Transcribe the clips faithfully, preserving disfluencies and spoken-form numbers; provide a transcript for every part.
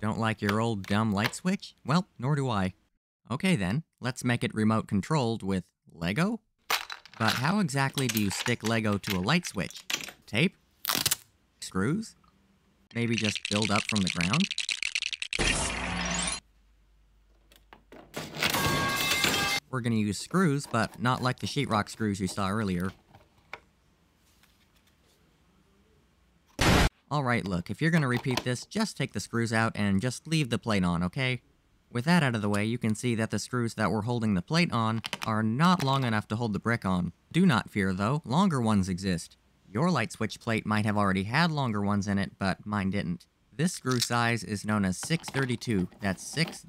Don't like your old dumb light switch? Well, nor do I. Okay then, let's make it remote controlled with Lego? But how exactly do you stick Lego to a light switch? Tape? Screws? Maybe just build up from the ground? We're gonna use screws, but not like the sheetrock screws you saw earlier. Alright, look, if you're gonna repeat this, just take the screws out and just leave the plate on, okay? With that out of the way, you can see that the screws that were holding the plate on are not long enough to hold the brick on. Do not fear, though, longer ones exist. Your light switch plate might have already had longer ones in it, but mine didn't. This screw size is known as six thirty-two, that's six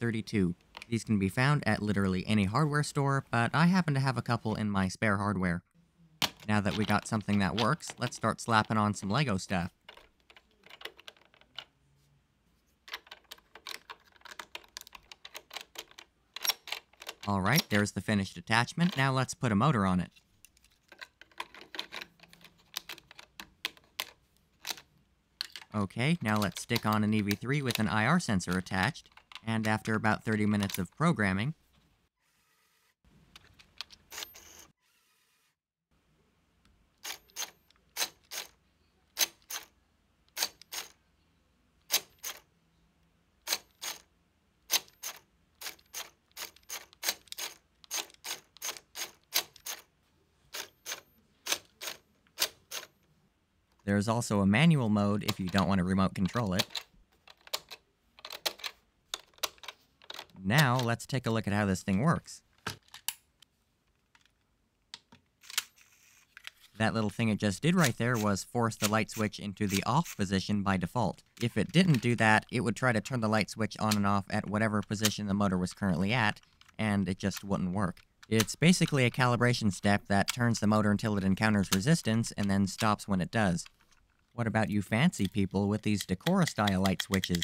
thirty-two. These can be found at literally any hardware store, but I happen to have a couple in my spare hardware. Now that we got something that works, let's start slapping on some Lego stuff. Alright, there's the finished attachment. Now let's put a motor on it. Okay, now let's stick on an E V three with an I R sensor attached, and after about thirty minutes of programming, there's also a manual mode if you don't want to remote control it. Now, let's take a look at how this thing works. That little thing it just did right there was force the light switch into the off position by default. If it didn't do that, it would try to turn the light switch on and off at whatever position the motor was currently at, and it just wouldn't work. It's basically a calibration step that turns the motor until it encounters resistance and then stops when it does. What about you fancy people with these Decora style light switches?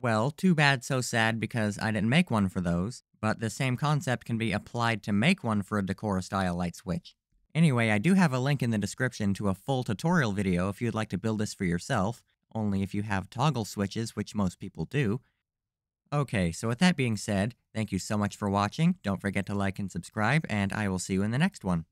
Well, too bad, so sad, because I didn't make one for those, but the same concept can be applied to make one for a Decora style light switch. Anyway, I do have a link in the description to a full tutorial video if you'd like to build this for yourself, only if you have toggle switches, which most people do. Okay, so with that being said, thank you so much for watching, don't forget to like and subscribe, and I will see you in the next one.